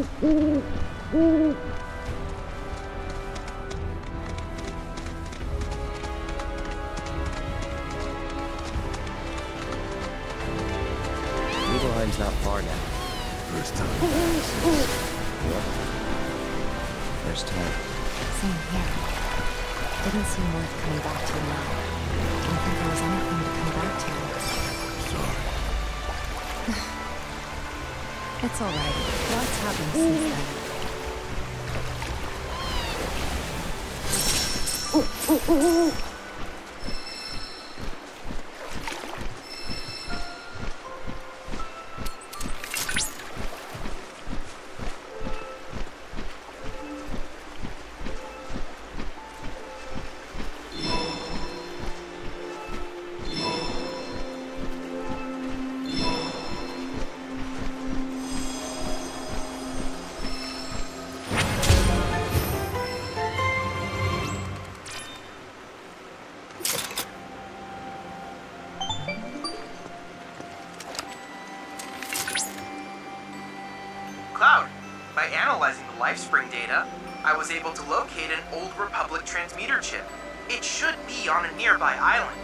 Lieberheim's not far now. First time. Yep. First time. Same here. Didn't seem worth coming back to now. Didn't think there was anything to come back to. Sorry. It's alright. Lots happened since then. By analyzing the Lifespring data, I was able to locate an old Republic transmitter chip. It should be on a nearby island.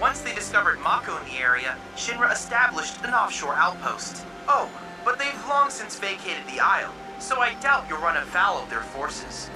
Once they discovered Mako in the area, Shinra established an offshore outpost. Oh, but they've long since vacated the isle, so I doubt you'll run afoul of their forces.